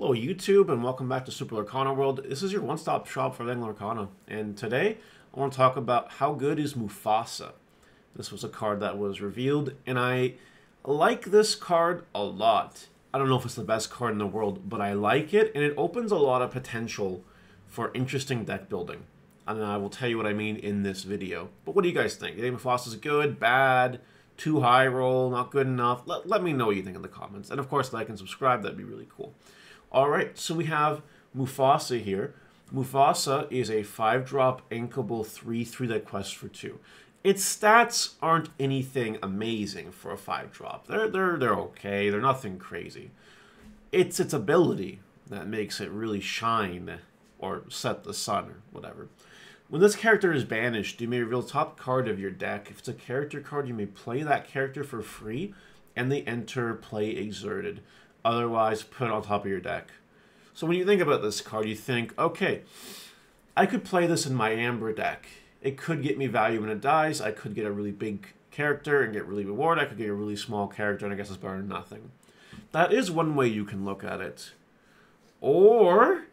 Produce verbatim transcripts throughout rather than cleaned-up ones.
Hello YouTube and welcome back to Super Lorcana World. This is your one-stop shop for Lang Lorcana, and today I want to talk about how good is Mufasa. This was a card that was revealed and I like this card a lot. I don't know if it's the best card in the world, but I like it and it opens a lot of potential for interesting deck building. And I will tell you what I mean in this video. But what do you guys think? Do you think Mufasa's good, bad, too high roll, not good enough? Let, let me know what you think in the comments. And of course, like and subscribe, that'd be really cool. Alright, so we have Mufasa here. Mufasa is a five drop inkable three three that quests for two. Its stats aren't anything amazing for a five drop. They're, they're, they're okay, they're nothing crazy. It's its ability that makes it really shine, or set the sun, or whatever. When this character is banished, you may reveal the top card of your deck. If it's a character card, you may play that character for free, and they enter play exerted. Otherwise, put it on top of your deck. So when you think about this card, you think, okay, I could play this in my Amber deck. It could get me value when it dies. I could get a really big character and get really reward. I could get a really small character, and I guess it's better than nothing. That is one way you can look at it. Or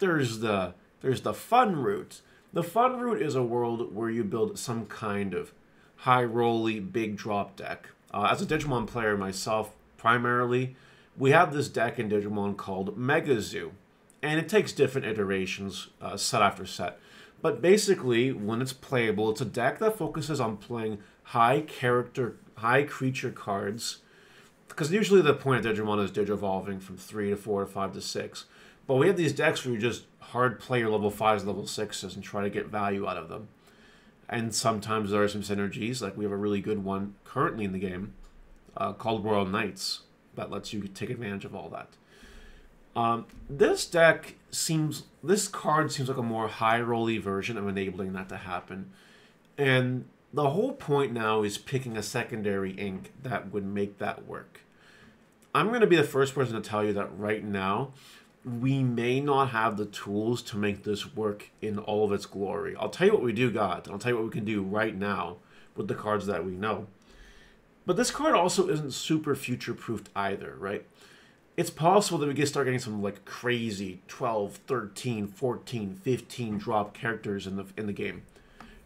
there's the, there's the fun route. The fun route is a world where you build some kind of high-rolly, big-drop deck. Uh, as a Digimon player myself, primarily, we have this deck in Digimon called Mega Zoo, and it takes different iterations, uh, set after set. But basically, when it's playable, it's a deck that focuses on playing high character, high creature cards, because usually the point of Digimon is digivolving from three to four to five to six. But we have these decks where you just hard play your level fives, level sixes and try to get value out of them. And sometimes there are some synergies, like we have a really good one currently in the game uh, called Royal Knights that lets you take advantage of all that. Um, this deck seems, this card seems like a more high-rolly version of enabling that to happen. And the whole point now is picking a secondary ink that would make that work. I'm going to be the first person to tell you that right now, we may not have the tools to make this work in all of its glory. I'll tell you what we do got, and I'll tell you what we can do right now with the cards that we know. But this card also isn't super future-proofed either, right? It's possible that we could start getting some like crazy twelve, thirteen, fourteen, fifteen drop characters in the in the game.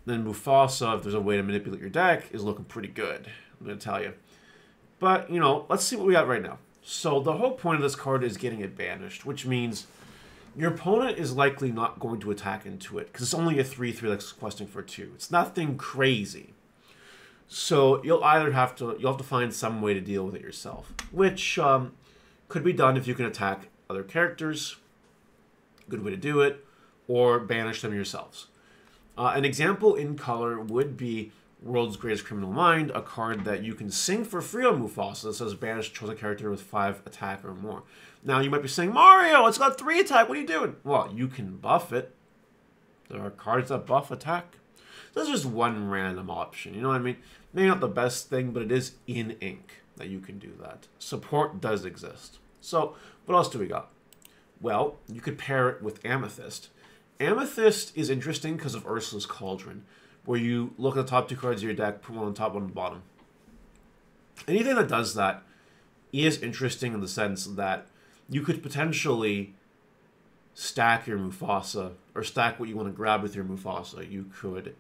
Then Mufasa, if there's a way to manipulate your deck, is looking pretty good, I'm going to tell you. But, you know, let's see what we got right now. So the whole point of this card is getting it banished, which means your opponent is likely not going to attack into it, because it's only a three three that's questing for two. It's nothing crazy. So you'll either have to you'll have to find some way to deal with it yourself, which um, could be done if you can attack other characters. Good way to do it, or banish them yourselves. Uh, an example in color would be World's Greatest Criminal Mind, a card that you can sing for free on Mufasa that says banish chosen character with five attack or more. Now you might be saying, Mario, it's got three attack, what are you doing? Well, you can buff it. There are cards that buff attack. That's just one random option, you know what I mean? Maybe not the best thing, but it is in ink that you can do that. Support does exist. So, what else do we got? Well, you could pair it with Amethyst. Amethyst is interesting because of Ursula's Cauldron, where you look at the top two cards of your deck, put one on top, one on the bottom. Anything that does that is interesting in the sense that you could potentially stack your Mufasa, or stack what you want to grab with your Mufasa. You could,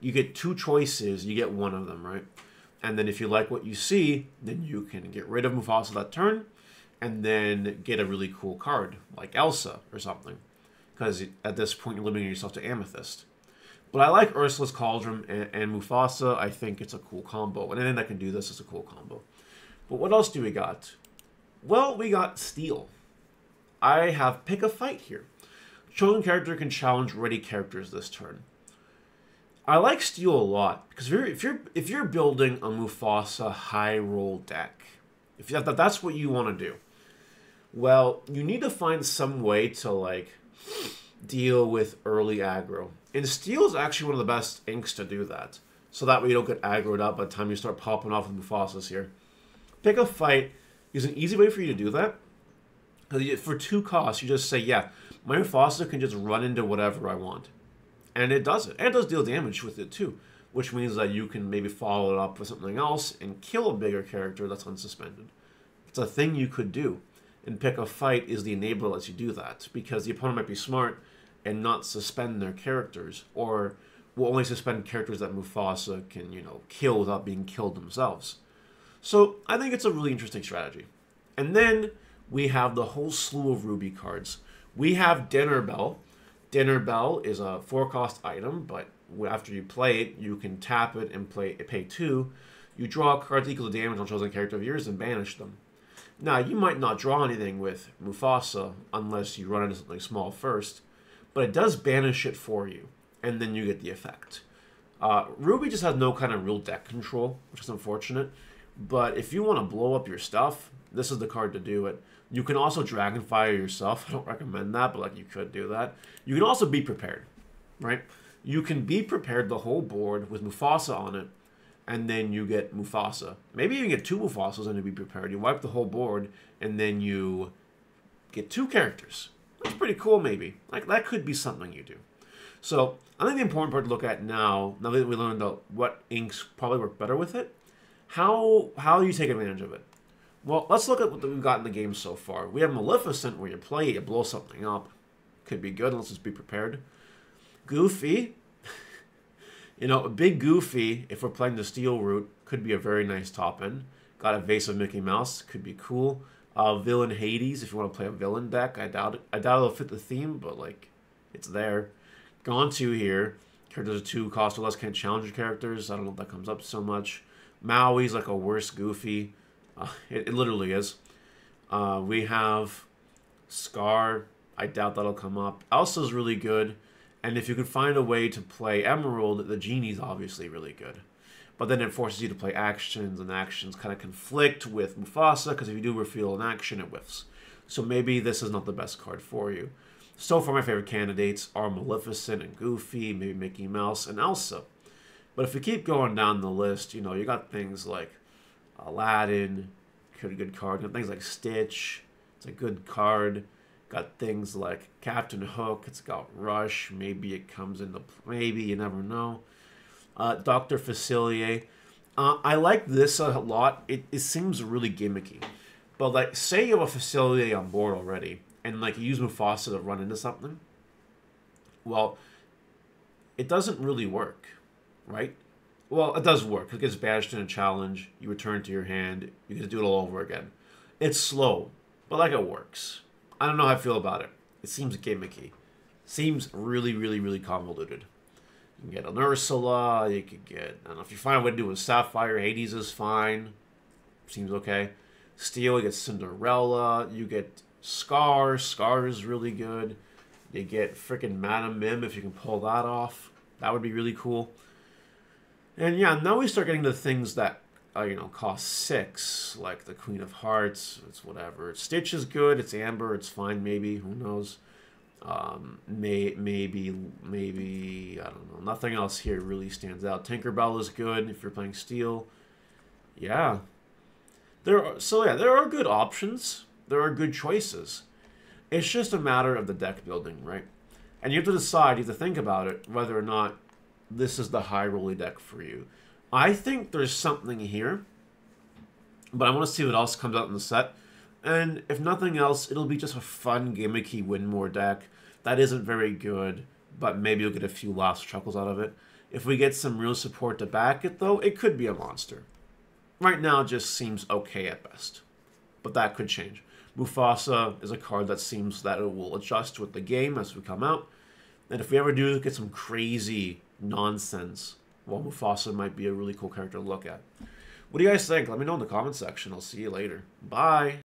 you get two choices, you get one of them, right? And then if you like what you see, then you can get rid of Mufasa that turn, and then get a really cool card, like Elsa or something. Because at this point, you're limiting yourself to Amethyst. But I like Ursula's Cauldron and, and Mufasa. I think it's a cool combo. And anything that can do this is a cool combo. But what else do we got? Well, we got Steel. I have Pick a Fight here. Chosen character can challenge ready characters this turn. I like Steel a lot because if you're if you're if you're building a Mufasa high roll deck, if you have that, that's what you want to do. Well, you need to find some way to like deal with early aggro. And Steel is actually one of the best inks to do that. So that way you don't get aggroed up by the time you start popping off with Mufasa's here. Pick a Fight is an easy way for you to do that. For two costs, you just say, yeah, my Mufasa can just run into whatever I want. And it does it. And it does deal damage with it too. Which means that you can maybe follow it up with something else and kill a bigger character that's unsuspended. It's a thing you could do. and Pick a Fight is the enabler that lets you do that, because the opponent might be smart and not suspend their characters, or will only suspend characters that Mufasa can, you know, kill without being killed themselves. So I think it's a really interesting strategy. And then we have the whole slew of Ruby cards. We have Dinner Bell. Dinner Bell is a four-cost item, but after you play it, you can tap it and play pay two. You draw cards equal to damage on chosen character of yours and banish them. Now, you might not draw anything with Mufasa unless you run into something small first, but it does banish it for you, and then you get the effect. Uh, Ruby just has no kind of real deck control, which is unfortunate, but if you want to blow up your stuff, this is the card to do it. You can also Dragonfire yourself. I don't recommend that, but like you could do that. You can also be prepared, right? You can be prepared the whole board with Mufasa on it, and then you get Mufasa. Maybe you get two Mufasas and you be prepared. You wipe the whole board, and then you get two characters. That's pretty cool, maybe. Like, that could be something you do. So I think the important part to look at now, now that we learned about what inks probably work better with it, how how you take advantage of it. Well, let's look at what we've got in the game so far. We have Maleficent, where you play, you blow something up. Could be good, let's just be prepared. Goofy. You know, a big Goofy, if we're playing the Steel Route, could be a very nice top end. Got Evasive Mickey Mouse, could be cool. Uh, villain Hades, if you want to play a villain deck. I doubt it. I doubt it'll fit the theme, but, like, it's there. Gone to here. Characters are two cost or less, can't challenge your characters. I don't know if that comes up so much. Maui's like a worse Goofy. Uh, it, it literally is. Uh, we have Scar. I doubt that'll come up. Elsa's really good. And if you can find a way to play Emerald, the Genie's obviously really good. But then it forces you to play actions, and actions kind of conflict with Mufasa, because if you do reveal an action, it whiffs. So maybe this is not the best card for you. So far, my favorite candidates are Maleficent and Goofy, maybe Mickey Mouse, and Elsa. But if you keep going down the list, you know, you got things like Aladdin, could a good card. Things like Stitch, it's a good card. Got things like Captain Hook, it's got Rush, maybe it comes into maybe, you never know. Uh, Doctor Facilier, uh, I like this a lot. It, it seems really gimmicky, but like, say you have a Facilier on board already, and like you use Mufasa to run into something. Well, it doesn't really work, right? Well, it does work. It gets bashed in a challenge. You return to your hand. You get to do it all over again. It's slow, but like it works. I don't know how I feel about it. It seems gimmicky. Seems really, really, really convoluted. You can get an Ursula. You could get... I don't know. If you find a way to do it with Sapphire, Hades is fine. Seems okay. Steel, you get Cinderella. You get Scar. Scar is really good. You get freaking Madame Mim if you can pull that off. That would be really cool. And yeah, now we start getting to things that, uh, you know, cost six, like the Queen of Hearts, it's whatever. Stitch is good, it's amber, it's fine maybe, who knows. Um, may, maybe, maybe, I don't know, nothing else here really stands out. Tinkerbell is good if you're playing Steel. Yeah. there. Are, so yeah, there are good options, there are good choices. It's just a matter of the deck building, right? And you have to decide, you have to think about it, whether or not this is the high rolly deck for you. I think there's something here, but I want to see what else comes out in the set. And if nothing else, it'll be just a fun, gimmicky win more deck that isn't very good, but maybe you'll get a few laughs or chuckles out of it. If we get some real support to back it, though, it could be a monster. Right now, it just seems okay at best, but that could change. Mufasa is a card that seems that it will adjust with the game as we come out. And if we ever do get some crazy nonsense, well, Mufasa might be a really cool character to look at. What do you guys think? Let me know in the comment section. I'll see you later. Bye!